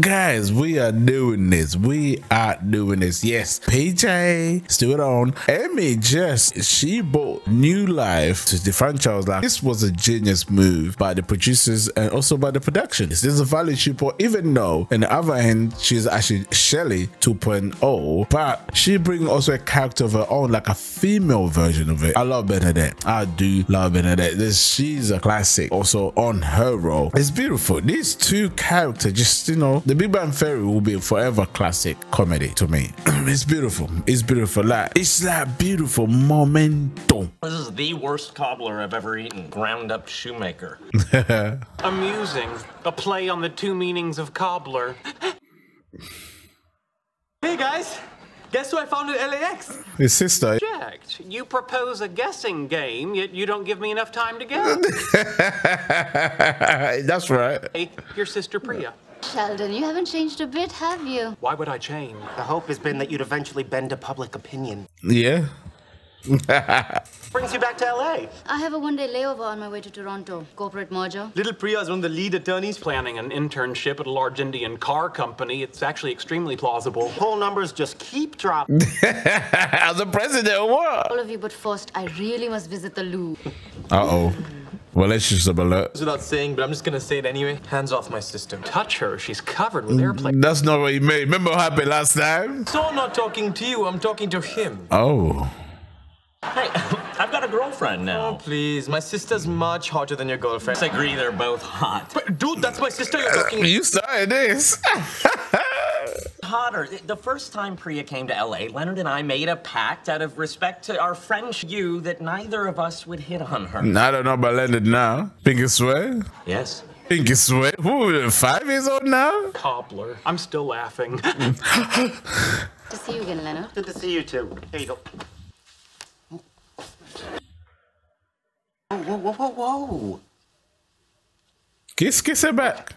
Guys, we are doing this. We are doing this. Yes, PJ, still it on. Amy just, she brought new life to the franchise. Like, this was a genius move by the producers and also by the production. This is a value she brought, even though on the other hand, she's actually Shelley 2.0, but she brings also a character of her own, like a female version of it. I love Bernadette. I do love Bernadette. She's a classic also on her role. It's beautiful. These two characters just, you know, The Big Bang Theory will be forever classic comedy to me. It's beautiful. It's beautiful. Like, it's like beautiful momentum. This is the worst cobbler I've ever eaten. Ground up shoemaker. Amusing. A play on the two meanings of cobbler. Hey guys, guess who I found at LAX? His sister. Jacked. You propose a guessing game, yet you don't give me enough time to guess. That's right. Hey, your sister Priya. Sheldon, you haven't changed a bit, have you? Why would I change? The hope has been that you'd eventually bend to public opinion. Yeah. Brings you back to LA. I have a one-day layover on my way to Toronto. Corporate merger. Little Priya is one of the lead attorneys planning an internship at a large Indian car company. It's actually extremely plausible. Whole numbers just keep dropping. As the president, what? All of you, but first, I really must visit the Lou. Uh-oh. Relationship alert. It's without saying, but I'm just gonna say it anyway. Hands off my sister. Touch her. She's covered with airplane. That's not what he made. Remember what happened last time? So I'm not talking to you. I'm talking to him. Oh. Hey, I've got a girlfriend now. Oh, please. My sister's much hotter than your girlfriend. I agree. They're both hot. But, dude, that's my sister you're talking to. You started this. Hotter. The first time Priya came to LA, Leonard and I made a pact out of respect to our French you that neither of us would hit on her. I don't know about Leonard now. Biggest way? Yes. Biggest way? Who, 5 years old now? Cobbler. I'm still laughing. Good to see you again, Leonard. Good to see you too. Here you go. Whoa, whoa, whoa, whoa. Kiss, kiss her back.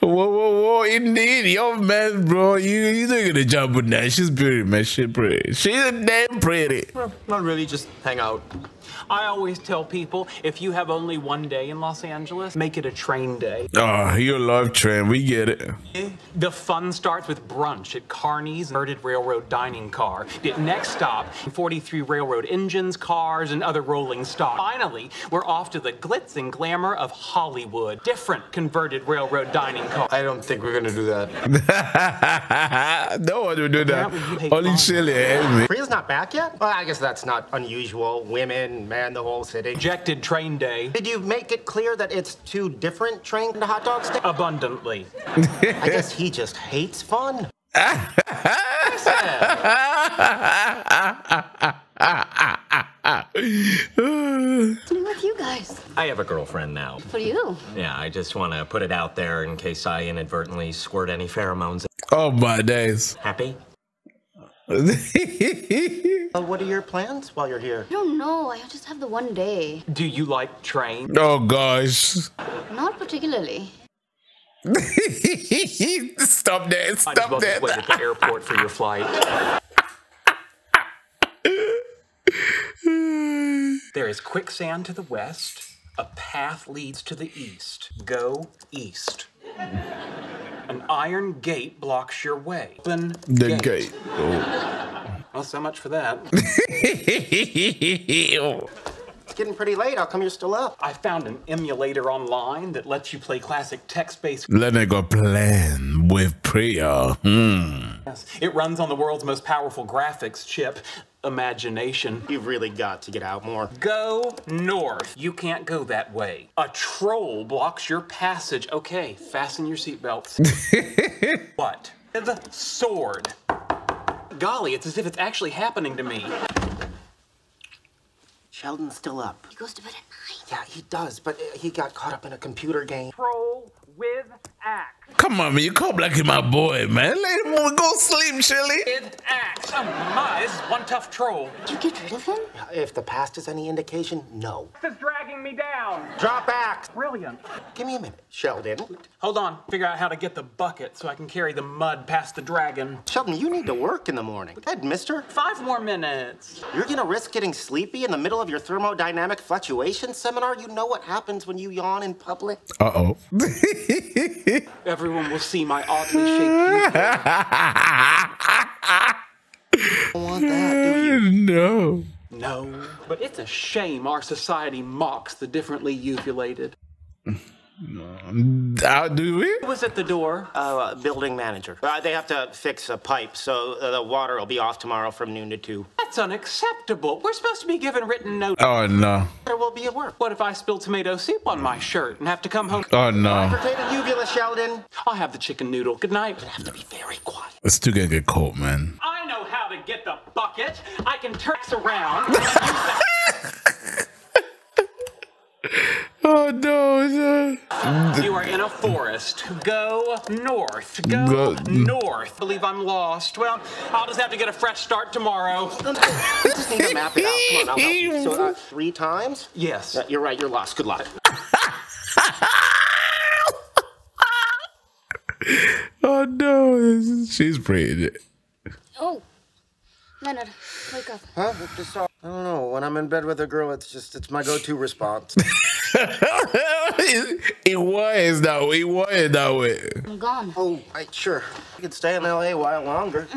Whoa, whoa, whoa, indeed, yo, man, bro, you're not gonna jump on that. She's pretty, man, she's pretty. She's damn pretty. Well, not really, just hang out. I always tell people, if you have only one day in Los Angeles, make it a train day. Oh, you love train, we get it. The fun starts with brunch at Carney's Inverted Railroad Dining Car. The next stop, 43 railroad engines, cars, and other rolling stock. Finally, we're off to the glitz and glamour of Hollywood. Different converted railroad dining car. I don't think we're gonna do that. No one will do that. Only Shelley and Amy. Priya's not back yet? Well, I guess that's not unusual. Women, man, the whole city. Rejected train day. Did you make it clear that it's two different train to hot dogs? Abundantly. I guess he just hates fun. What's new with you guys? I have a girlfriend now. For you? Yeah, I just want to put it out there in case I inadvertently squirt any pheromones. Oh my days. Happy? Well, what are your plans while you're here? I don't know. I just have the one day. Do you like trains? Oh, gosh. Not particularly. Stop that. Stop that. Might as well just wait at the airport for your flight. There is quicksand to the west. A path leads to the east. Go east. An iron gate blocks your way. Open the gate. Oh. Well, so much for that. It's getting pretty late. How come you're still up? I found an emulator online that lets you play classic text-based. Let me go plan with Priya. Yes, it runs on the world's most powerful graphics chip. Imagination. You've really got to get out more. Go north. You can't go that way. A troll blocks your passage. Okay, fasten your seatbelts. What? The sword. Golly, it's as if it's actually happening to me. Sheldon's still up. He goes to bed at night. Yeah, he does, but he got caught up in a computer game. Troll with axe. Come on, man. You call Blackie my boy, man. Let him go sleep, Shelly. With axe. Oh, my. This is one tough troll. Did you get rid of him? If the past is any indication, no. This is dragging me down. Drop axe. Brilliant. Give me a minute, Sheldon. Hold on. Figure out how to get the bucket so I can carry the mud past the dragon. Sheldon, you need to work in the morning. Go ahead, mister. 5 more minutes. You're going to risk getting sleepy in the middle of your thermodynamic fluctuation seminar? You know what happens when you yawn in public? Uh-oh. Everyone will see my oddly shaped. Don't want that, do you? No. No. But it's a shame our society mocks the differently uvulated. How do we? Who was at the door? Building manager. They have to fix a pipe, so the water will be off tomorrow from noon to 2. That's unacceptable. We're supposed to be given written notice. Oh, no. There will be at work. What if I spill tomato soup on my shirt and have to come home? Oh, no. Potato uvula, Sheldon. I'll have the chicken noodle. Good night. But I have to be very quiet. It's too gonna get cold, man. I know how to get the bucket. I can turn around. Oh, no. You are in a forest. Go north. Go north. I believe I'm lost. Well, I'll just have to get a fresh start tomorrow. I just need to map it out. Come on, I'll help you. So, 3 times? Yes. You're right. You're lost. Good luck. Oh, no. She's pretty. Oh. Leonard, wake up. Huh? I don't know. When I'm in bed with a girl, it's my go-to response. It was that way. I'm gone. Oh, right, sure. You could stay in L.A. a while longer.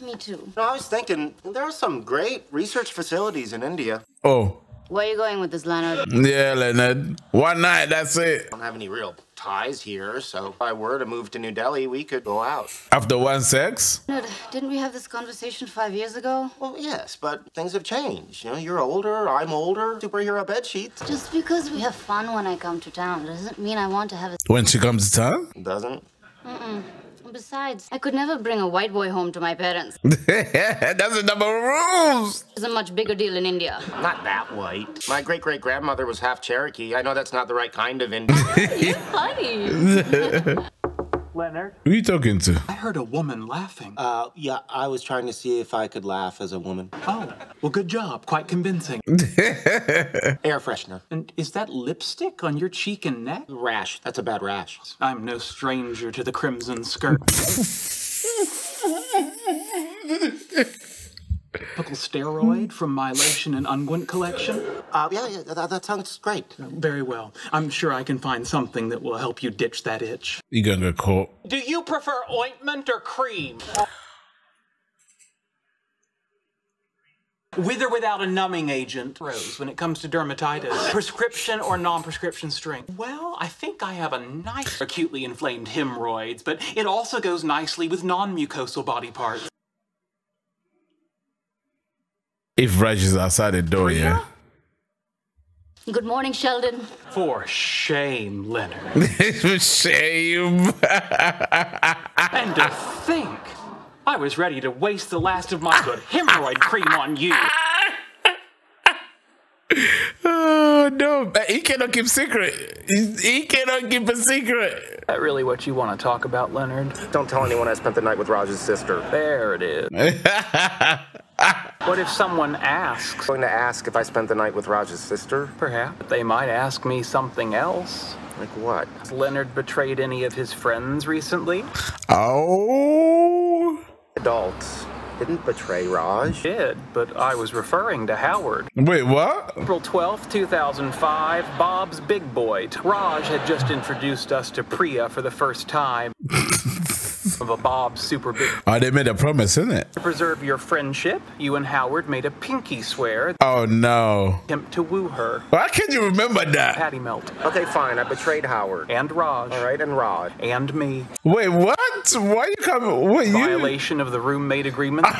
Me too. No, I was thinking, there are some great research facilities in India. Oh. Where are you going with this, Leonard? Yeah, Leonard. One night, that's it. I don't have any real ties here, so if I were to move to New Delhi, we could go out. After one sex? Leonard, didn't we have this conversation 5 years ago? Well, yes, but things have changed. You know, you're older, I'm older, superhero bedsheets. Just because we have fun when I come to town doesn't mean I want to have a... When she comes to town? Doesn't? Mm-mm. Besides, I could never bring a white boy home to my parents. That's a number of rules. It's a much bigger deal in India. Not that white. My great-great-grandmother was half Cherokee. I know that's not the right kind of Indian. You're funny. Leonard? Who are you talking to? I heard a woman laughing. Yeah, I was trying to see if I could laugh as a woman. Oh, well, good job. Quite convincing. Air freshener. And is that lipstick on your cheek and neck? Rash. That's a bad rash. I'm no stranger to the crimson skirt. Typical steroid from my lotion and unguent collection? Yeah, that sounds great. Very well. I'm sure I can find something that will help you ditch that itch. You're gonna get caught. Do you prefer ointment or cream? With or without a numbing agent, Rose, when it comes to dermatitis, prescription or non-prescription strength? Well, I think I have a nice acutely inflamed hemorrhoids, but it also goes nicely with non-mucosal body parts. If Raj is outside the door, yeah. Good morning, Sheldon. For shame, Leonard. For shame. And to think, I was ready to waste the last of my good hemorrhoid cream on you. Oh, no. He cannot keep secret. He cannot keep a secret. Is that really what you want to talk about, Leonard? Don't tell anyone I spent the night with Raj's sister. There it is. What if someone asks? I'm going to ask if I spent the night with Raj's sister? Perhaps. They might ask me something else. Like what? Has Leonard betrayed any of his friends recently? Oh. Adults didn't betray Raj. Did, but I was referring to Howard. Wait, what? April 12th, 2005, Bob's Big Boy. Raj had just introduced us to Priya for the first time. Of a Bob super big. Oh, they made a promise, isn't it? To preserve your friendship, you and Howard made a pinky swear. Oh, no. Attempt to woo her. Why can't you remember that? Patty melt. Okay, fine. I betrayed Howard. And Raj. All right, and Raj. And me. Wait, what? Why are you coming? What, violation of the roommate agreement? No,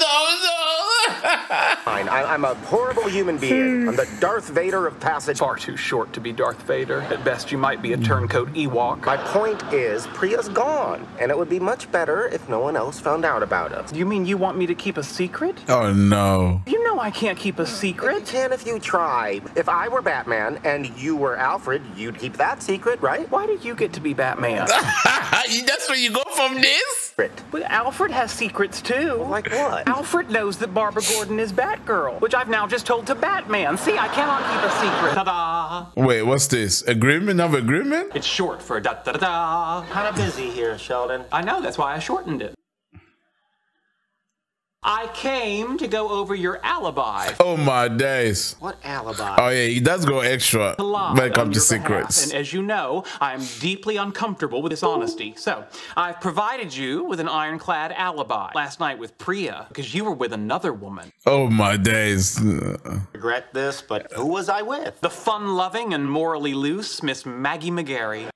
no, no. Fine, I'm a horrible human being. I'm the Darth Vader of passage. Far too short to be Darth Vader. At best, you might be a turncoat Ewok. My point is, Priya's gone, and it would be much better if no one else found out about us. You mean you want me to keep a secret? Oh, no. You know I can't keep a secret. You can if you try. If I were Batman and you were Alfred, you'd keep that secret, right? Why did you get to be Batman? That's where you go from this? But Alfred has secrets, too. Like what? Alfred knows that Barbara Gordon is Batgirl, which I've now just told to Batman. See, I cannot keep a secret. Ta-da! Wait, what's this? Agreement of agreement? It's short for da-da-da-da. Kind of busy here, Sheldon. I know, that's why I shortened it. I came to go over your alibi. Oh my days. What alibi? Oh yeah, he does go extra when it comes to secrets. And as you know, I'm deeply uncomfortable with dishonesty. So, I've provided you with an ironclad alibi. Last night with Priya, because you were with another woman. Oh my days. Regret this, but who was I with? The fun-loving and morally loose Miss Maggie McGarry.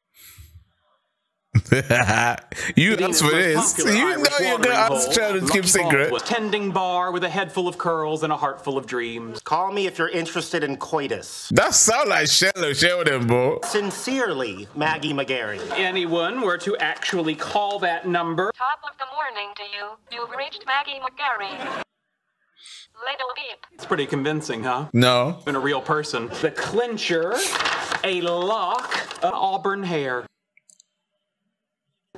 You asked for this. You know you're gonna ask Sheldon to keep secret. Tending bar with a head full of curls and a heart full of dreams. Call me if you're interested in coitus. That sounds like Sheldon, bro. Sincerely, Maggie McGarry. Anyone were to actually call that number. Top of the morning to you. You've reached Maggie McGarry. Little beep. It's pretty convincing, huh? No. Been a real person. The clincher, a lock of auburn hair.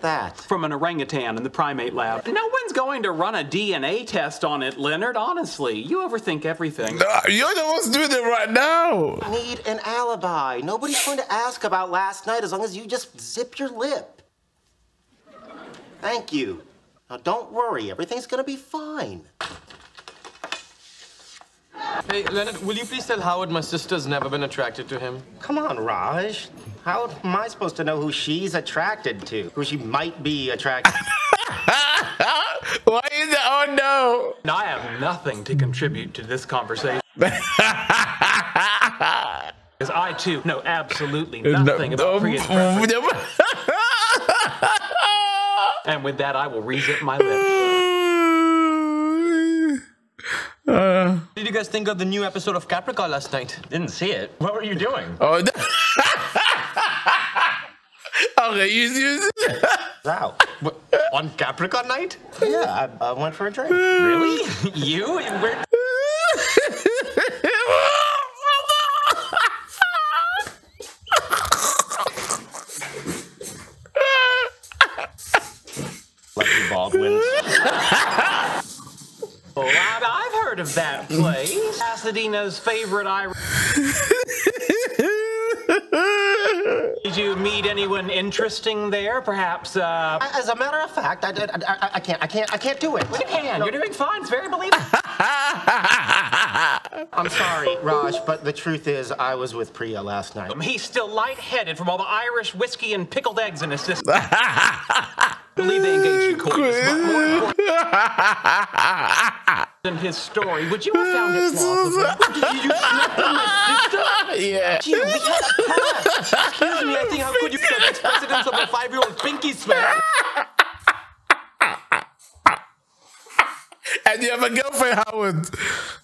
That from an orangutan in the primate lab. No one's going to run a DNA test on it, Leonard. Honestly, you overthink everything. No, you're the ones doing it right now. I need an alibi. Nobody's going to ask about last night as long as you just zip your lip. Thank you. Now don't worry, everything's gonna be fine. Hey, Leonard, will you please tell Howard my sister's never been attracted to him? Come on, Raj. How am I supposed to know who she's attracted to? Who she might be attracted to? Why is that? Oh, no. I have nothing to contribute to this conversation. Because I, too, know absolutely nothing about Priya's preference. And with that, I will re-zip my lips. What did you guys think of the new episode of Caprica last night? Didn't see it. What were you doing? Oh, no. Okay, use it. Wow. What, on Capricorn night? Yeah, I went for a drink. Really? You? Where... Lucky Baldwin. Oh, I've heard of that place. Pasadena's favorite Irish. Did you meet anyone interesting there? Perhaps. As a matter of fact, I can't do it. Well, you can. You're doing fine. It's very believable. I'm sorry, Raj, but the truth is, I was with Priya last night. He's still lightheaded from all the Irish whiskey and pickled eggs in his system. I believe they engaged in coitus. In his story, would you have found it plausible? Did you slip in my sister? Yeah. Gee, we had a past. Excuse me, I think how could you be the ex-president of a 5-year-old pinky swear? And you have a girlfriend, Howard.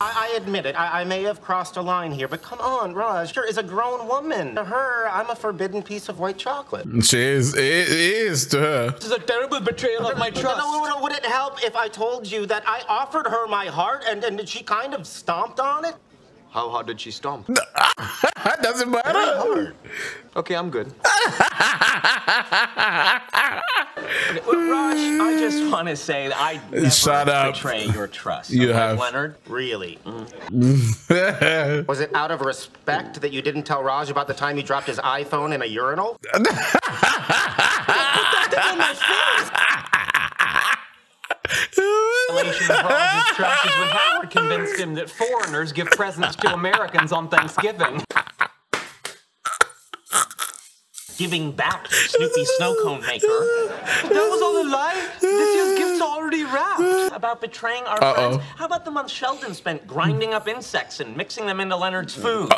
I admit it. I may have crossed a line here, but come on, Raj. You're a grown woman. To her, I'm a forbidden piece of white chocolate. She is. It is to her. This is a terrible betrayal of my trust. No, would it help if I told you that I offered her my heart and she kind of stomped on it? How hard did she stomp? That doesn't matter. Okay, I'm good. Well, Raj, I just want to say that I never betray your trust. You okay, have. Leonard? Really? Mm. Was it out of respect that you didn't tell Raj about the time you dropped his iPhone in a urinal? Put that on my face! Violation of Raj's trust is when Howard convinced him that foreigners give presents to Americans on Thanksgiving. Giving back to Snoopy Snow Cone Maker. That was all a lie. This year's gifts are already wrapped. About betraying our friends. How about the month Sheldon spent grinding up insects and mixing them into Leonard's food?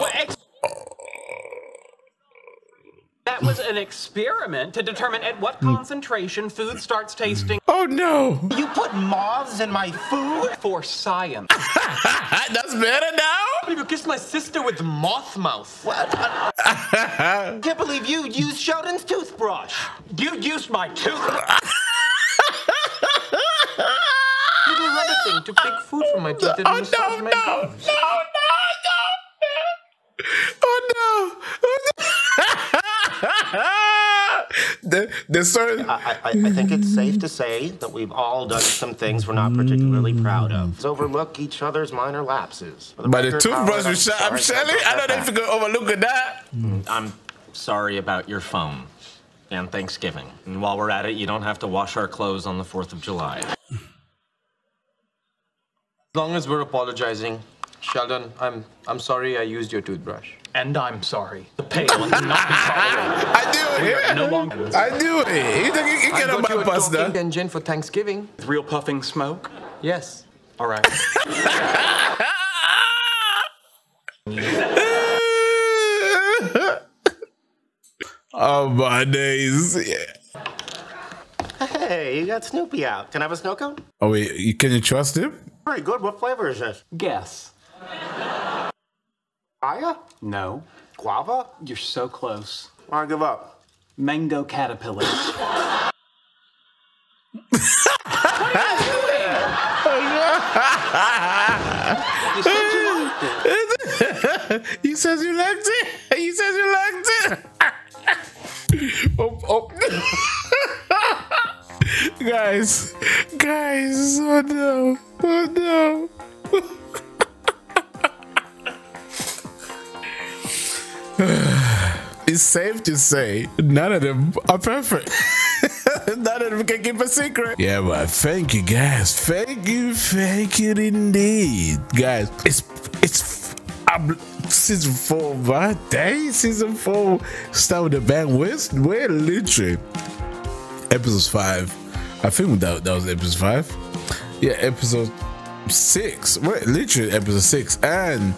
That was an experiment to determine at what concentration food starts tasting. Oh no! You put moths in my food? For science. That's better now? You kissed my sister with moth mouth. What? I can't believe you used Sheldon's toothbrush. You used my toothbrush. Little rabbit thing to pick food from my teeth and massage my gums. I think it's safe to say that we've all done some things we're not particularly proud of. Let's overlook each other's minor lapses. By the toothbrush, I'm Shelly. I don't know if you could overlook that. I'm sorry about your phone and Thanksgiving. And while we're at it, you don't have to wash our clothes on the 4th of July. As long as we're apologizing, Sheldon, I'm sorry I used your toothbrush. And I'm sorry. The pain will not be tolerated. I do it. You think you can get about pasta? I'm going to a engine for Thanksgiving. With real puffing smoke? Yes. All right. Oh, my days. Yeah. Hey, you got Snoopy out. Can I have a snow cone? Oh, wait. Can you trust him? Very good. What flavor is this? Guess. Aya? No. Guava? You're so close. I give up. Mango caterpillar. What are you doing? You said you liked it. You said you liked it. You said you liked it. Guys. Guys. Oh no. Oh no. It's safe to say none of them are perfect. None of them can keep a secret. Yeah, but thank you guys. Thank you indeed, guys. Season 4, right? Dang, season 4 start with the bang. We're literally episode 5. I think that was episode 5. Yeah, episode 6. We're literally episode 6, and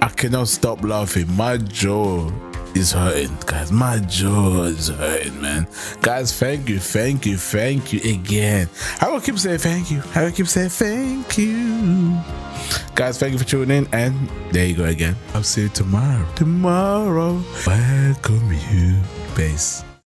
I cannot stop laughing. My jaw is hurting, guys. My jaw is hurting, man. Guys, thank you again. I will keep saying thank you. I will keep saying thank you. Guys, thank you for tuning in, and there you go again. I'll see you tomorrow. Welcome you. Peace.